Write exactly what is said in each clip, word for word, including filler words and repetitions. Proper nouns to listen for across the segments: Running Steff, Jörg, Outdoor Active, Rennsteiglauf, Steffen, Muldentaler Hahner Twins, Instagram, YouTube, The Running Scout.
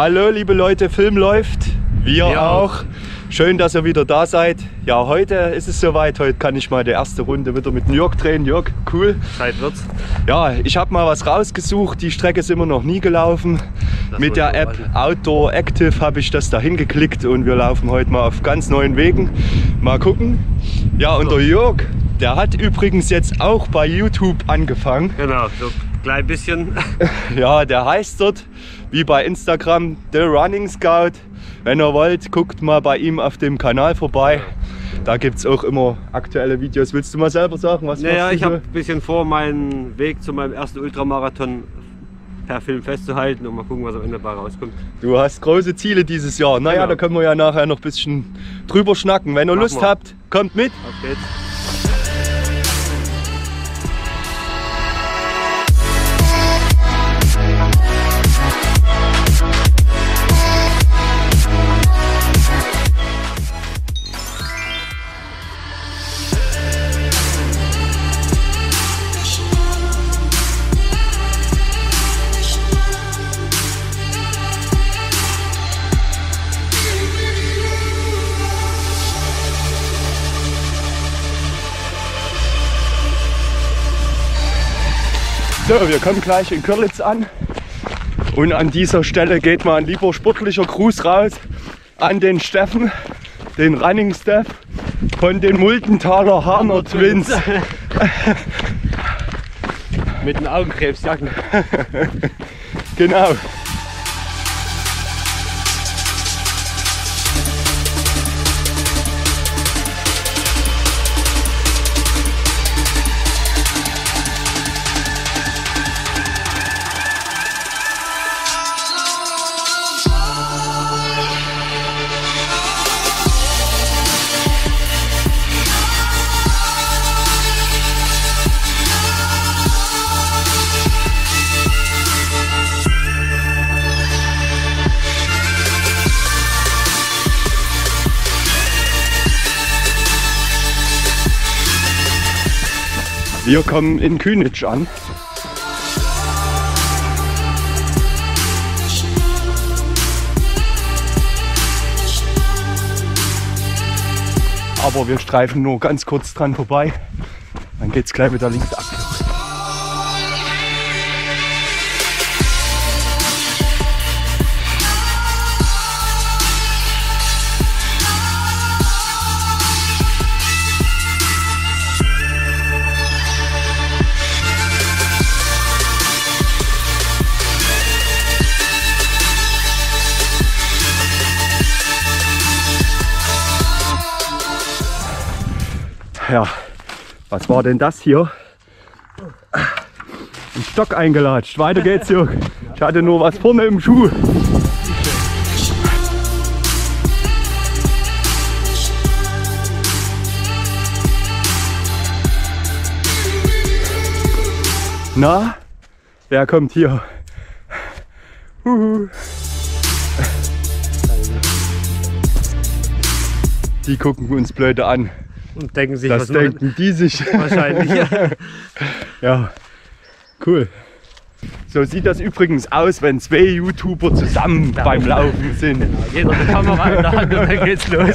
Hallo liebe Leute, Film läuft, wir, wir auch. auch. Schön, dass ihr wieder da seid. Ja, heute ist es soweit, heute kann ich mal die erste Runde wieder mit Jörg drehen. Jörg, cool. Zeit wird's. Ja, ich habe mal was rausgesucht, die Strecke ist immer noch nie gelaufen. Das mit der App Outdoor Active habe ich das da hingeklickt und wir laufen heute mal auf ganz neuen Wegen. Mal gucken. Ja, und so. Der Jörg, der hat übrigens jetzt auch bei YouTube angefangen. Genau, so gleich ein bisschen. Ja, der heißt dort, wie bei Instagram, The Running Scout. Wenn ihr wollt, guckt mal bei ihm auf dem Kanal vorbei. Da gibt es auch immer aktuelle Videos. Willst du mal selber sagen, was naja, machst du? Ich habe ein bisschen vor, meinen Weg zu meinem ersten Ultramarathon per Film festzuhalten und mal gucken, was am Ende dabei rauskommt. Du hast große Ziele dieses Jahr. Naja, genau. Da können wir ja nachher noch ein bisschen drüber schnacken. Wenn ihr Mach Lust mal. habt, kommt mit. Auf geht's. So, wir kommen gleich in Görlitz an und an dieser Stelle geht mal ein lieber sportlicher Gruß raus an den Steffen, den Running Steff von den Muldentaler Hahner Twins. Mit den Augenkrebsjacken. Genau. Wir kommen in Kühnitz an. Aber wir streifen nur ganz kurz dran vorbei. Dann geht's gleich wieder links ab. Ja, was war denn das hier? Ein Stock eingelatscht. Weiter geht's, Jörg. Ich hatte nur was vorne im Schuh. Na, wer kommt hier? Uhu. Die gucken uns blöde an. Und denken sich, das was denken man, die sich wahrscheinlich. Ja, cool. So sieht das übrigens aus, wenn zwei YouTuber zusammen Laufen. beim Laufen sind. Genau. Jeder eine Kamera in der Hand und dann geht's los.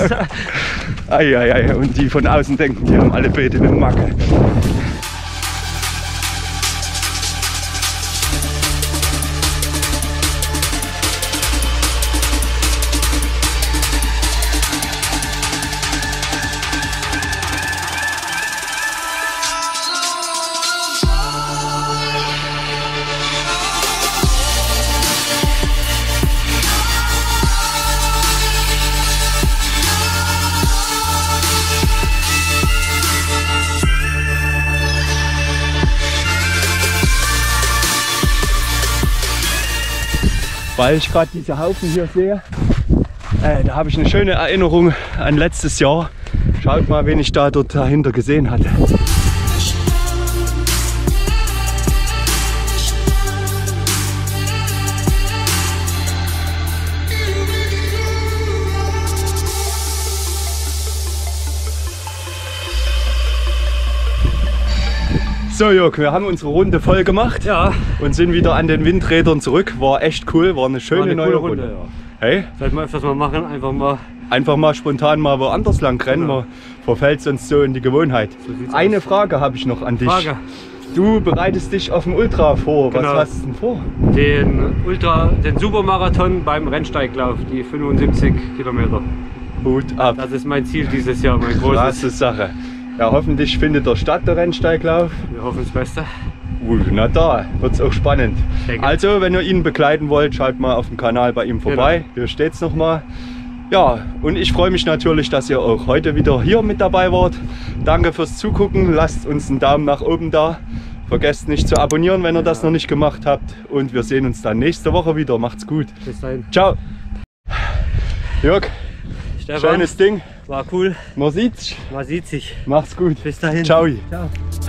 Ai, ai, ai. Und die von außen denken, die haben alle Beete im Macke. Weil ich gerade diese Haufen hier sehe, äh, da habe ich eine schöne Erinnerung an letztes Jahr. Schaut mal, wen ich da dort dahinter gesehen hatte. So Jörg, wir haben unsere Runde voll gemacht, ja, und sind wieder an den Windrädern zurück. War echt cool, war eine schöne war eine neue Runde. Runde ja. Hey? Vielleicht mal öfters mal machen, einfach mal. Einfach mal spontan mal woanders lang rennen, ja. Man verfällt sonst so in die Gewohnheit. So eine aus. Frage habe ich noch an dich. Frage. Du bereitest dich auf den Ultra vor. Genau. Was hast du denn vor? Den Ultra, den Supermarathon beim Rennsteiglauf, die fünfundsiebzig Kilometer. Hut ab. Das ist mein Ziel dieses Jahr, mein großes. Krasse Sache. Ja, hoffentlich findet er statt, der Rennsteiglauf. Wir hoffen das Beste. Uh, na da, wird's auch spannend. Also, wenn ihr ihn begleiten wollt, schaut mal auf dem Kanal bei ihm vorbei. Genau. Hier steht's nochmal. Ja, und ich freue mich natürlich, dass ihr auch heute wieder hier mit dabei wart. Danke fürs Zugucken. Lasst uns einen Daumen nach oben da. Vergesst nicht zu abonnieren, wenn ihr ja. das noch nicht gemacht habt. Und wir sehen uns dann nächste Woche wieder. Macht's gut. Bis dahin. Ciao. Jörg. Steffen. Schönes Ding. War cool. Man sieht's. Man sieht sich. Macht's gut. Bis dahin. Ciao. Ciao.